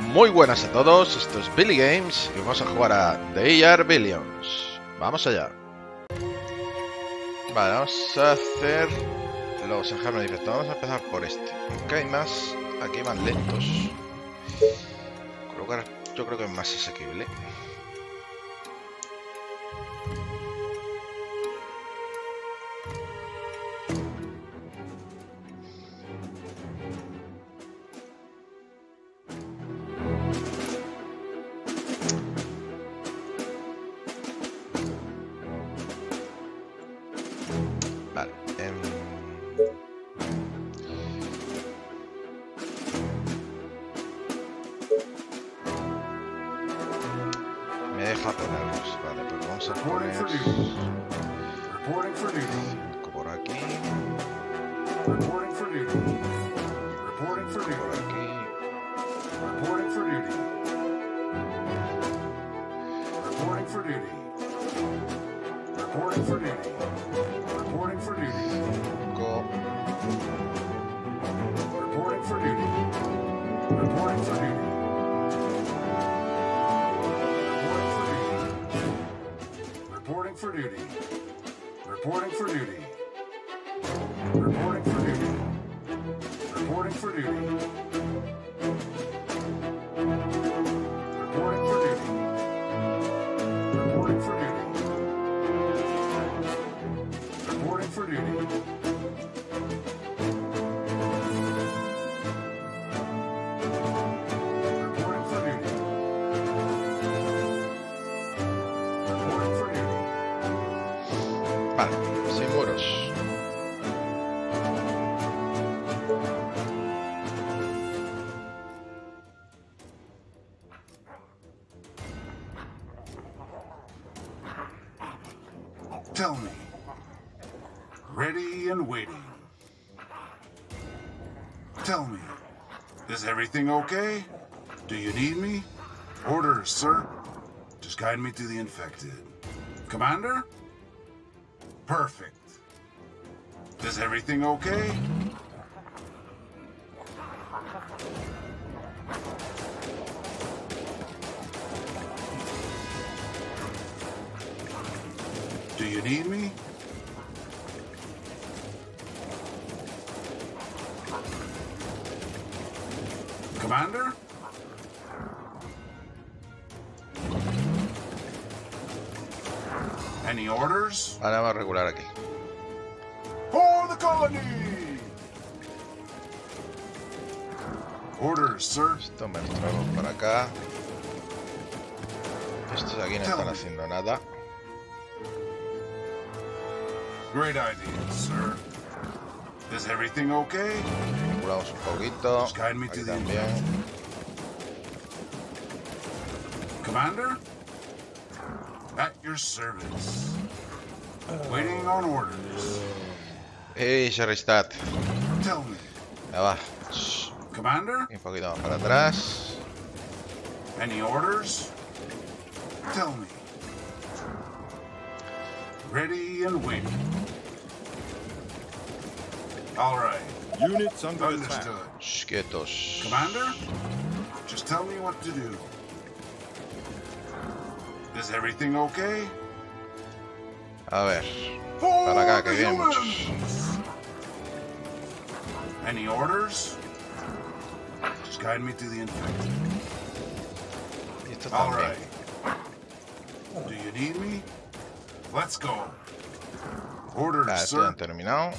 Muy buenas a todos, esto es Billy Games y vamos a jugar a They Are Billions. Vamos allá. Vale, vamos a hacer los enjambres directos. Vamos a empezar por este. Aunque hay más, aquí van lentos. Colocar, yo creo que es más asequible. Tell me. Ready and waiting. Tell me. Is everything okay? Do you need me? Orders, sir. Just guide me to the infected. Commander? Perfect. Is everything okay? Do you need me? Commander? Any orders? Ahora vamos a regular aquí. For the colony! Orders, sir. Esto me lo traigo para acá. Estos aquí no están haciendo nada. Great idea, sir. Is everything okay? Regulamos un poquito. Just guide me to the infected. Commander? At your service. Waiting on orders. Hey, Sharistat. Tell me. Ya va. Commander? Un poquito más para atrás. Any orders? Tell me. Ready and waiting. All right. Units under attack. Quietos. Commander, just tell me what to do. Is everything okay? A ver. Para acá, que vienen muchos. Any orders? Just guide me to the infected. All right. Do you need me? Let's go. Orders, sir. Esto ya han terminado.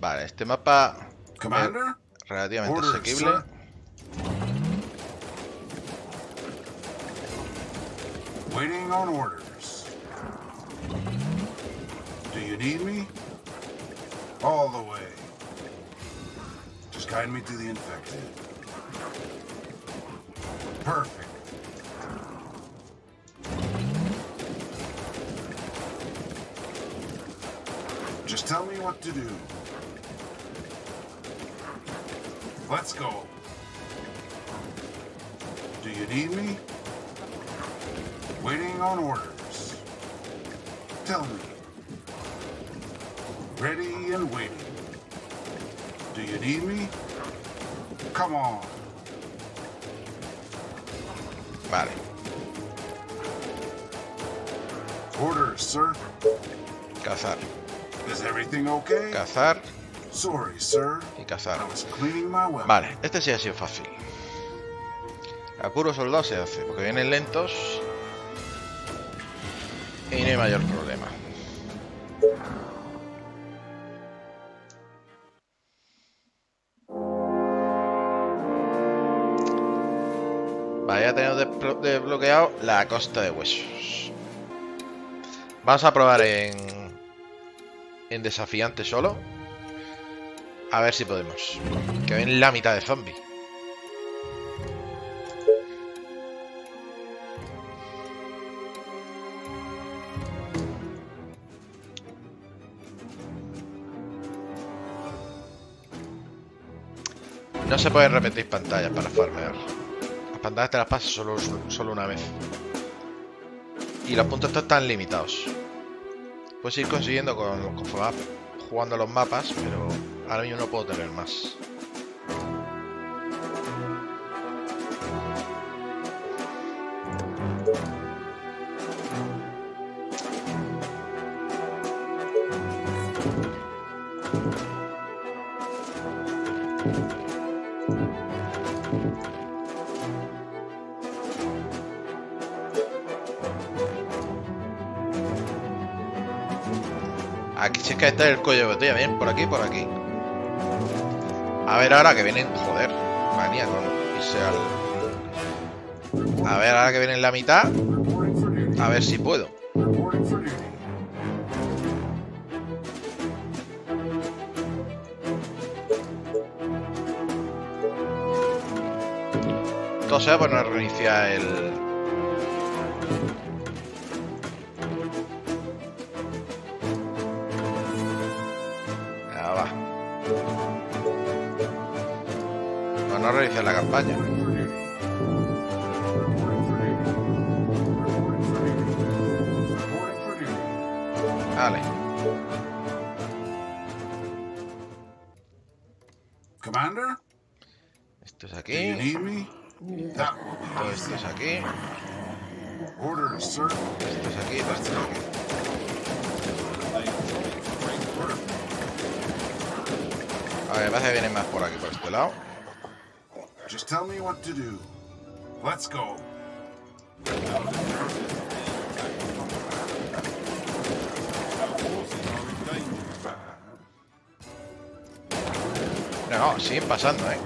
Vale, este mapa Commander, es relativamente asequible. Waiting on orders. Do you need me? All the way. Just guide me to the infected. Perfect. Just tell me what to do. Let's go. Do you need me? Waiting on orders. Tell me. Ready and waiting. Do you need me? Come on. Vale. Orders, sir. Cazar. Is everything okay? Cazar. Sorry, sir. Y cazar. Vale, este sí ha sido fácil. A puro soldado se hace, porque vienen lentos y no hay mayor problema. Vale, ya tenemos desbloqueado la costa de huesos. Vamos a probar en desafiante solo. A ver si podemos. Que ven la mitad de zombies. No se pueden repetir pantallas para farmear. Las pantallas te las pasas solo una vez. Y los puntos estos están limitados. Puedes ir consiguiendo conforme jugando los mapas, pero ahora yo no puedo tener más. Aquí si es que está el cuello de botella, bien, por aquí, por aquí. A ver ahora que vienen, joder, manía con irse al... A ver ahora que vienen la mitad, a ver si puedo. Todo sea por no reiniciar el... realizar la campaña. Vale. Commander. Esto es aquí. Todo esto es aquí. Esto es aquí. Todo esto es aquí. A ver, parece que vienen más por aquí, por este lado. Just tell me what to do. Let's go. No, siguen pasando, eh.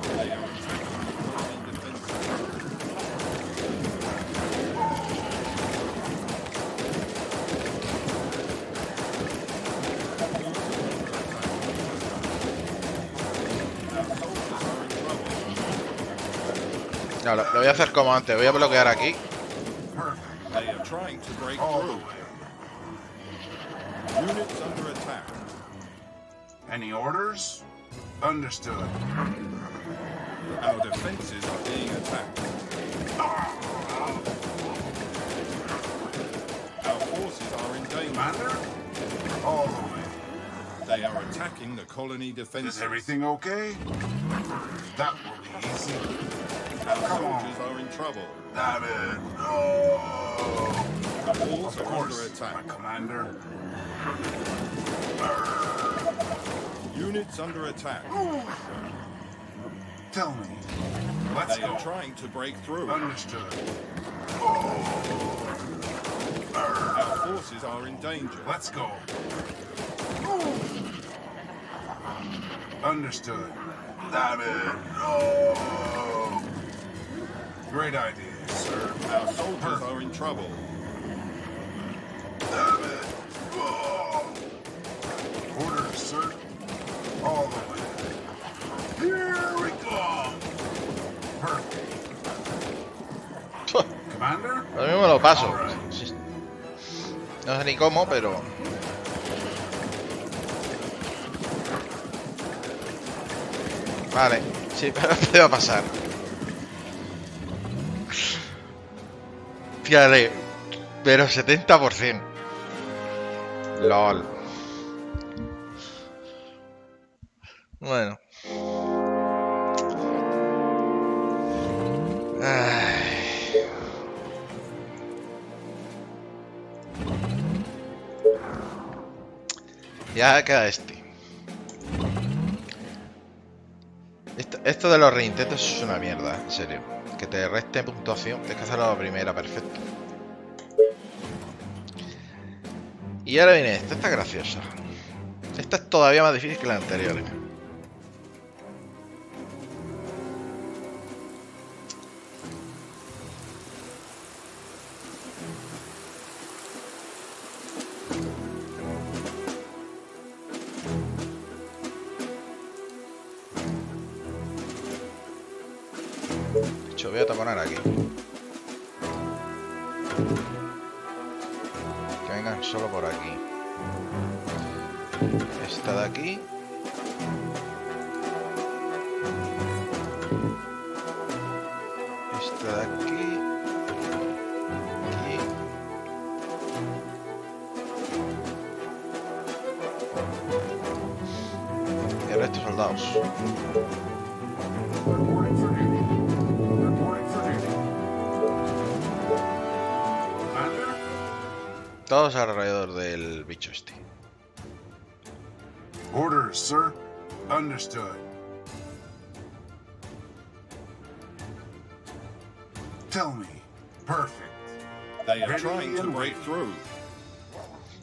No, lo voy a hacer como antes, voy a bloquear aquí. Any orders? Understood. Our defenses are being attacked. Our forces are in danger. All the way. They are attacking the colony defenses. Is everything okay? That will be easy. Our soldiers are in trouble. Damn it! No! The walls are under attack. My commander. Units under attack. Tell me. Let's go. They are trying to break through. Understood. Our forces are in danger. Let's go. Understood. Damn it! No! Great idea, sir. Our soldiers are in trouble. Damn it! Oh. Orders, sir. All the way. Here we go. Perfect. Commander? Lo mismo lo paso. Right. No sé ni cómo, pero... Vale. Sí, pero te va a pasar. Fíjate, pero 70%. LOL. Bueno. Ay. Ya queda este. Esto de los reintentos es una mierda, en serio. Que te reste puntuación, tienes que hacerlo a la primera, perfecto. Y ahora viene esta, esta es graciosa. Esta es todavía más difícil que las anteriores. Voy a taponar aquí. Que vengan solo por aquí. Esta de aquí. Esta de aquí. Aquí. Y el resto soldados. Todos alrededor del bicho este. Orders, sir. Understood. Tell me. Perfect. They are trying to break through.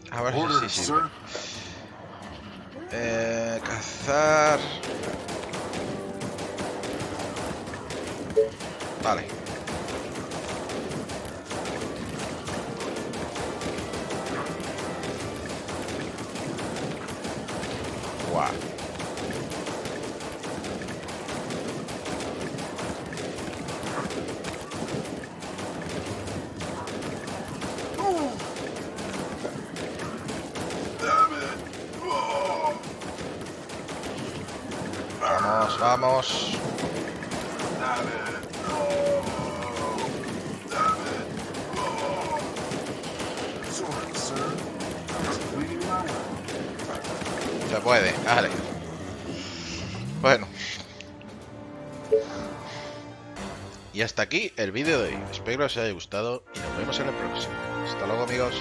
A ver si sí, sir. Cazar. Vale. Guau. Vamos, vamos. Se puede, vale. Bueno. Y hasta aquí el vídeo de hoy. Espero que os haya gustado y nos vemos en el próximo. Hasta luego, amigos.